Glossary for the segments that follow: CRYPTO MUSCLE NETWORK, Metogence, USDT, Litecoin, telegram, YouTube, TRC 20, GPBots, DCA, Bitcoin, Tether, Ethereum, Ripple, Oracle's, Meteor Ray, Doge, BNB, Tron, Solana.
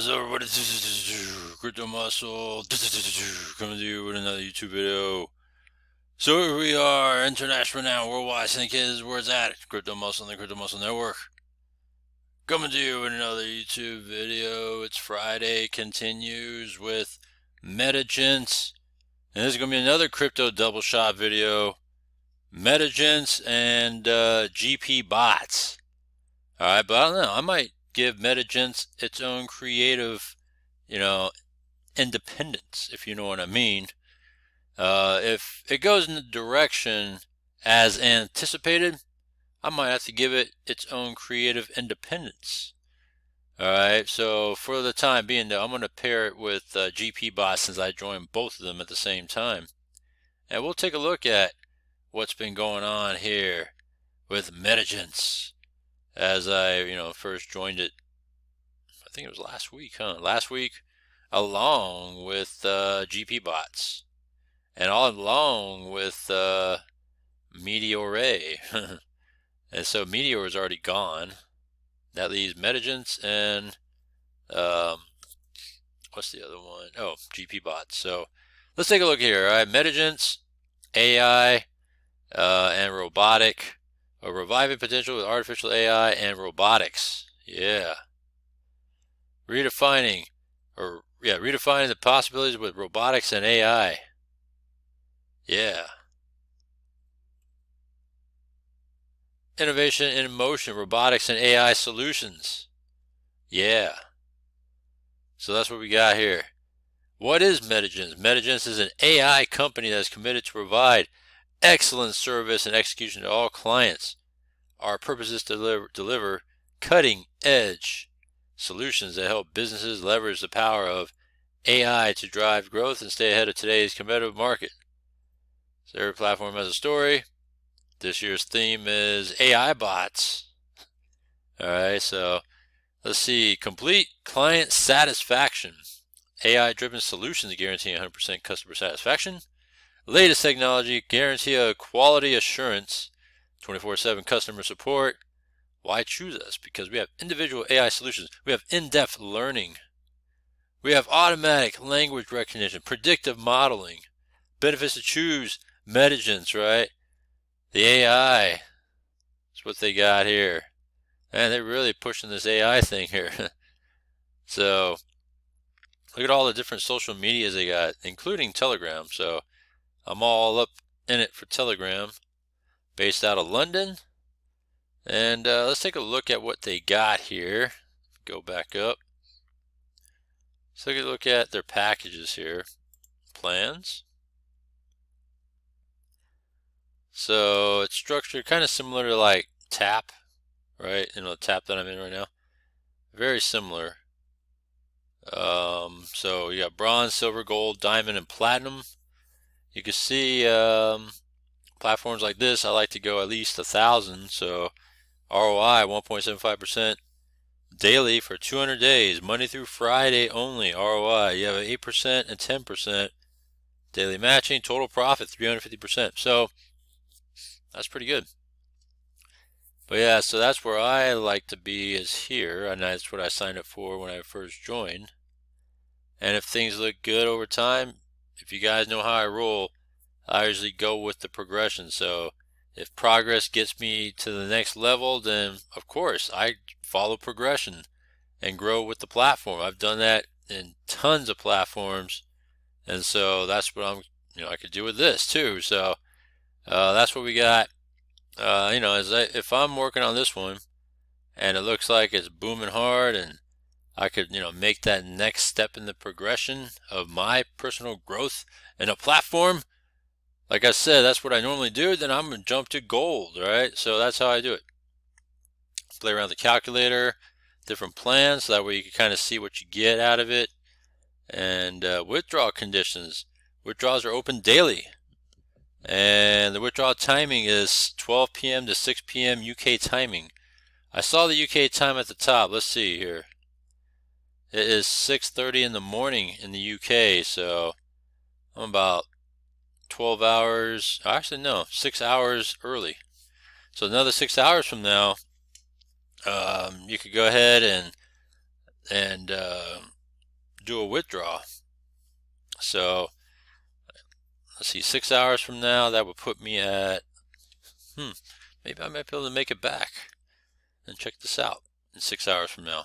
How's everybody? Crypto Muscle coming to you with another YouTube video. So here we are, international now, worldwide syndicated is where it's at. Crypto Muscle and the Crypto Muscle Network. Coming to you with another YouTube video. It's Friday, continues with Metogence. And this is going to be another crypto double shot video. Metogence and GPBots. Alright, but I don't know, I might give Metogence its own creative, you know, independence, if you know what I mean. If it goes in the direction as anticipated, I might have to give it its own creative independence. Alright, so for the time being though, I'm going to pair it with GPBots since I joined both of them at the same time. And we'll take a look at what's been going on here with Metogence as I, you know, first joined it. I think it was last week, huh? Last week along with GPBots and all along with Meteor Ray. And so Meteor is already gone. That leaves Metogence and what's the other one? Oh, GPBots. So let's take a look here. All right, Metogence, AI, and robotic, or reviving potential with artificial AI and robotics. Yeah, redefining the possibilities with robotics and AI. Yeah, innovation in motion, robotics and AI solutions. Yeah, so that's what we got here. What is Metogence? Metogence is an AI company that is committed to provide excellent service and execution to all clients. Our purpose is to deliver cutting-edge solutions that help businesses leverage the power of AI to drive growth and stay ahead of today's competitive market. So every platform has a story. This year's theme is AI bots. All right, so let's see. Complete client satisfaction. AI-driven solutions guarantee 100% customer satisfaction. Latest technology, guarantee of quality assurance, 24/7 customer support. Why choose us? Because we have individual AI solutions. We have in-depth learning. We have automatic language recognition, predictive modeling. Benefits to choose, Metogence, right? The AI. That's what they got here. And they're really pushing this AI thing here. So, look at all the different social medias they got, including Telegram. So, I'm all up in it for Telegram, based out of London. And let's take a look at what they got here. Go back up. Let's take a look at their packages here. Plans. So it's structured kind of similar to like Tap, right? You know, the Tap that I'm in right now. Very similar. So you got bronze, silver, gold, diamond, and platinum. You can see platforms like this, I like to go at least 1,000. So ROI 1.75% daily for 200 days, Monday through Friday only. ROI, you have an 8% and 10% daily matching. Total profit 350%. So that's pretty good. But yeah, so that's where I like to be, is here, and that's what I signed up for when I first joined. And if things look good over time, if you guys know how I roll, I usually go with the progression. So if progress gets me to the next level, then of course I follow progression and grow with the platform. I've done that in tons of platforms, and so that's what I'm, you know, I could do with this too. So that's what we got. You know, as if I'm working on this one and it looks like it's booming hard and I could, you know, make that next step in the progression of my personal growth in a platform, like I said, that's what I normally do, then I'm going to jump to gold, right? So that's how I do it. Play around with the calculator, different plans, so that way you can kind of see what you get out of it. And withdrawal conditions. Withdrawals are open daily. And the withdrawal timing is 12 p.m. to 6 p.m. UK timing. I saw the UK time at the top. Let's see here. It is 6:30 in the morning in the UK, so I'm about 12 hours, actually no, 6 hours early. So another 6 hours from now, you could go ahead and and do a withdrawal. So let's see, 6 hours from now, that would put me at, maybe I might be able to make it back. And check this out in 6 hours from now.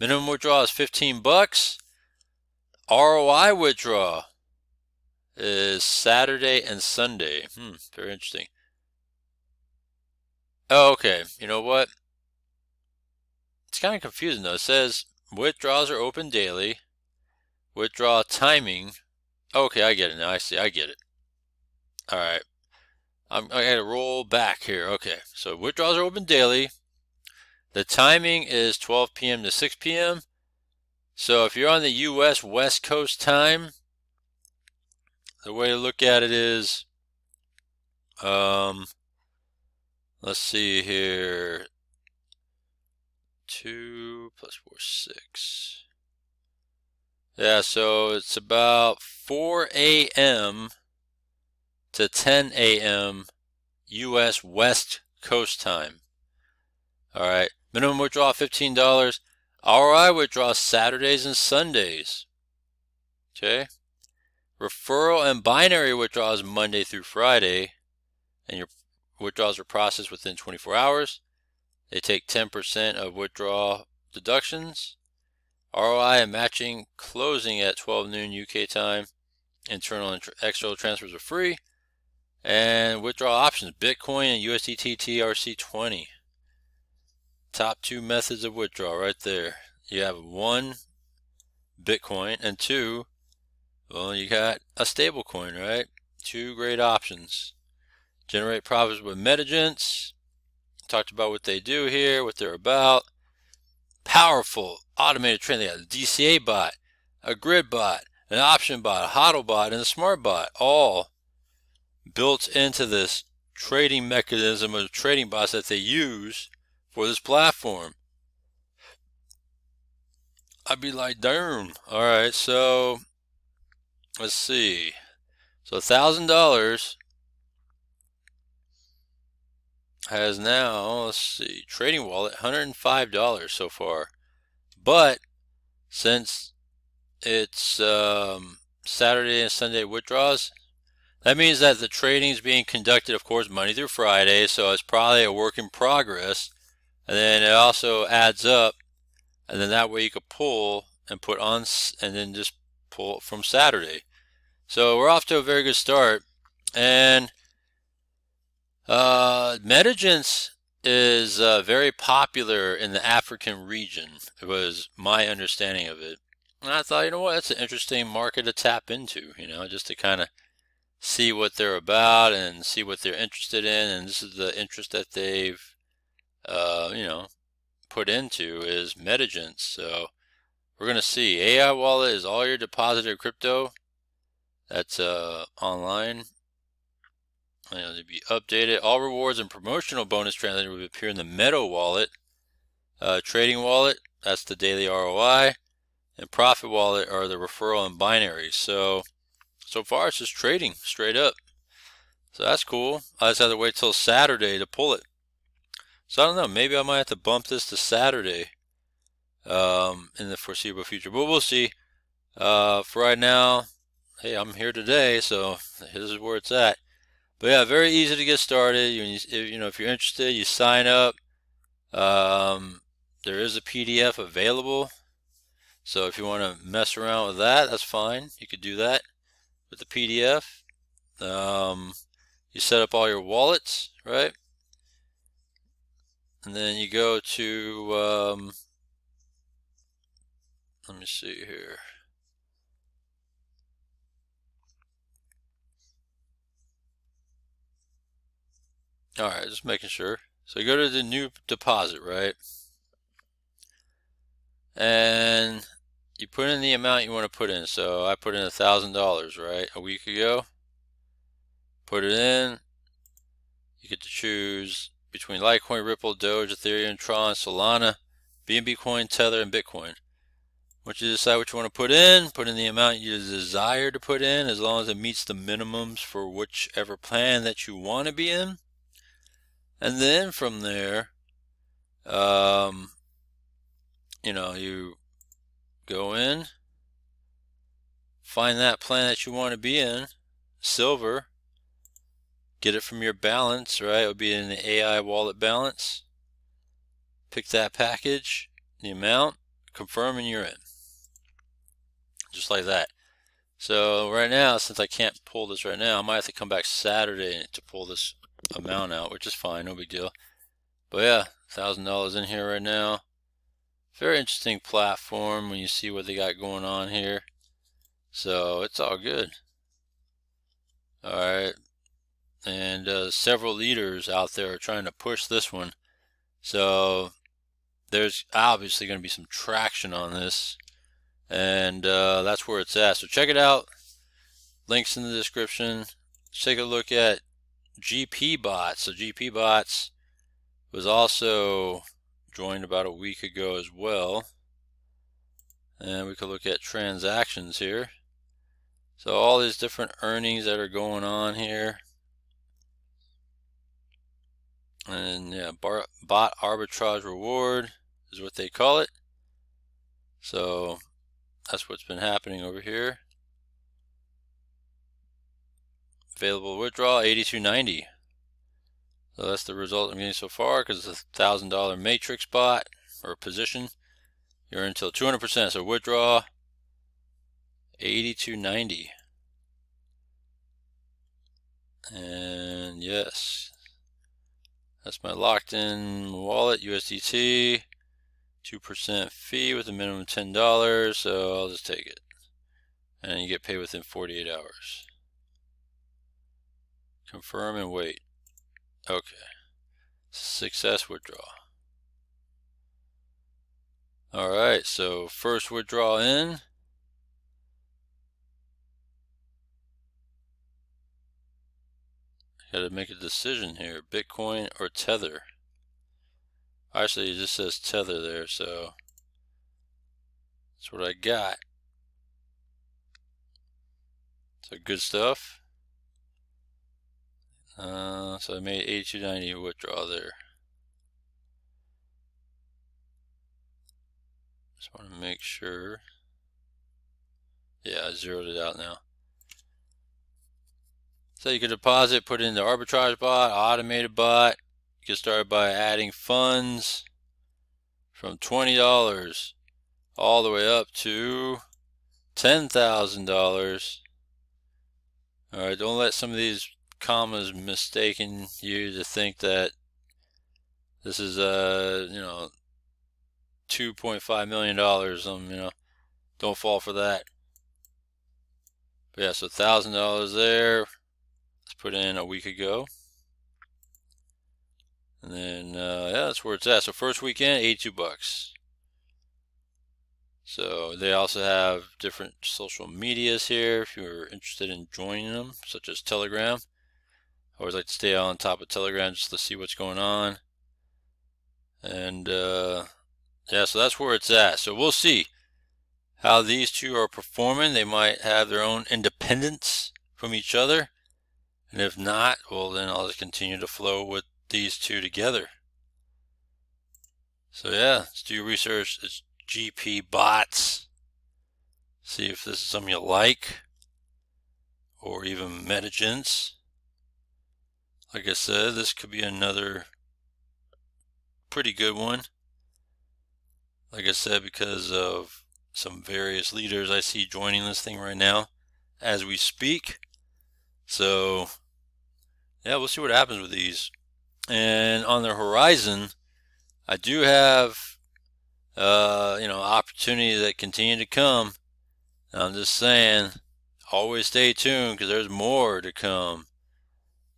Minimum withdrawal is 15 bucks. ROI withdrawal is Saturday and Sunday. Very interesting. Oh, okay, you know what? It's kind of confusing though. It says withdrawals are open daily. Withdrawal timing. Okay, I get it now. I see. I get it. All right. I gotta roll back here. Okay, so withdrawals are open daily. The timing is 12 p.m. to 6 p.m. So if you're on the U.S. West Coast time, the way to look at it is, let's see here, 2 + 4 = 6. Yeah, so it's about 4 a.m. to 10 a.m. U.S. West Coast time. All right, minimum withdrawal $15. ROI withdrawal Saturdays and Sundays. Okay, referral and binary withdrawals Monday through Friday, and your withdrawals are processed within 24 hours. They take 10% of withdrawal deductions. ROI and matching closing at 12 noon UK time. Internal and external transfers are free. And withdrawal options, Bitcoin and USDT TRC 20. Top two methods of withdrawal right there. You have one, Bitcoin, and two, well, you got a stable coin, right? Two great options. Generate profits with Metogence. Talked about what they do here, what they're about. Powerful automated trading. They got a DCA bot, a grid bot, an option bot, a hodl bot, and a smart bot, all built into this trading mechanism of trading bots that they use for this platform. I'd be like, damn. All right, so let's see. So $1,000 has now, let's see, trading wallet, $105 so far. But since it's Saturday and Sunday withdrawals, that means that the trading is being conducted, of course, Monday through Friday, so it's probably a work in progress. And then it also adds up, and then that way you could pull and put on, and then just pull from Saturday. So we're off to a very good start. And Metogence is very popular in the African region. It was my understanding of it. And I thought, you know what, that's an interesting market to tap into, you know, just to kind of see what they're about and see what they're interested in. And this is the interest that they've, you know, put into is Metogence. So we're going to see. AI wallet is all your deposited crypto. That's online. And it'll be updated. All rewards and promotional bonus transactions will appear in the Meto wallet. Trading wallet, that's the daily ROI. And profit wallet are the referral and binary. So far it's just trading straight up. So that's cool. I just have to wait till Saturday to pull it. So I don't know. Maybe I might have to bump this to Saturday in the foreseeable future. But we'll see. For right now, hey, I'm here today, so this is where it's at. But yeah, very easy to get started. You know, if you're interested, you sign up. There is a PDF available, so if you want to mess around with that, that's fine. You could do that with the PDF. You set up all your wallets, right? And then you go to, let me see here. All right, just making sure. So you go to the new deposit, right? And you put in the amount you want to put in. So I put in $1,000, right, a week ago. Put it in. You get to choose between Litecoin, Ripple, Doge, Ethereum, Tron, Solana, BNB coin, Tether, and Bitcoin. Once you decide what you want to put in the amount you desire to put in, as long as it meets the minimums for whichever plan that you want to be in. And then from there, you know, you go in, find that plan that you want to be in, silver, get it from your balance, right? It would be in the AI wallet balance. Pick that package, the amount, confirm, and you're in. Just like that. So right now, since I can't pull this right now, I might have to come back Saturday to pull this amount out, which is fine, no big deal. But yeah, $1,000 in here right now. Very interesting platform when you see what they got going on here. So it's all good. All right. And several leaders out there are trying to push this one. So there's obviously going to be some traction on this. And that's where it's at. So check it out. Links in the description. Let's take a look at GPBots. So GPBots was also joined about a week ago as well. And we could look at transactions here. So all these different earnings that are going on here. And yeah, bot arbitrage reward is what they call it. So that's what's been happening over here. Available withdrawal, $82.90. So that's the result I'm getting so far, because it's a $1,000 matrix bot or position. You're until 200%. So withdraw, $82.90. And yes, that's my locked in wallet, USDT. 2% fee with a minimum of $10, so I'll just take it. And you get paid within 48 hours. Confirm and wait. Okay. Success withdrawal. Alright, so first withdrawal in. Gotta make a decision here, Bitcoin or Tether. Actually, it just says Tether there, so that's what I got. So good stuff. So I made $82.90 withdrawal there. Just want to make sure. Yeah, I zeroed it out now. So you can deposit, put in the arbitrage bot, automated bot. Get started by adding funds from $20 all the way up to $10,000. All right, don't let some of these commas mistaken you to think that this is you know, $2.5 million. You know, don't fall for that. But yeah, so $1,000 there. Let's put in a week ago. And then, yeah, that's where it's at. So first weekend, $82. So they also have different social medias here if you're interested in joining them, such as Telegram. I always like to stay on top of Telegram just to see what's going on. And, yeah, so that's where it's at. So we'll see how these two are performing. They might have their own independence from each other. And if not, well, then I'll just continue to flow with these two together. So yeah, let's do your research. It's GPBots. See if this is something you like, or even Metogence. Like I said, this could be another pretty good one. Like I said, because of some various leaders I see joining this thing right now as we speak. So yeah, we'll see what happens with these. And on the horizon, I do have, you know, opportunities that continue to come. And I'm just saying, always stay tuned, because there's more to come.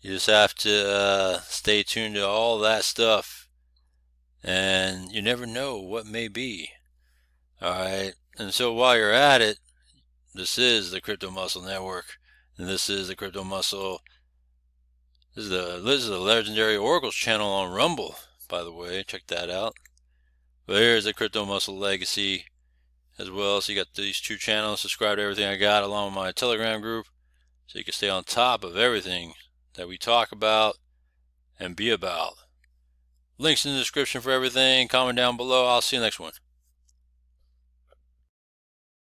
You just have to stay tuned to all that stuff. And you never know what may be. All right. And so while you're at it, this is the Crypto Muscle Network. And this is the Crypto Muscle. This is the Legendary Oracles channel on Rumble, by the way. Check that out. But here's the Crypto Muscle Legacy as well. So you got these two channels. Subscribe to everything I got, along with my Telegram group, so you can stay on top of everything that we talk about and be about. Links in the description for everything. Comment down below. I'll see you next one.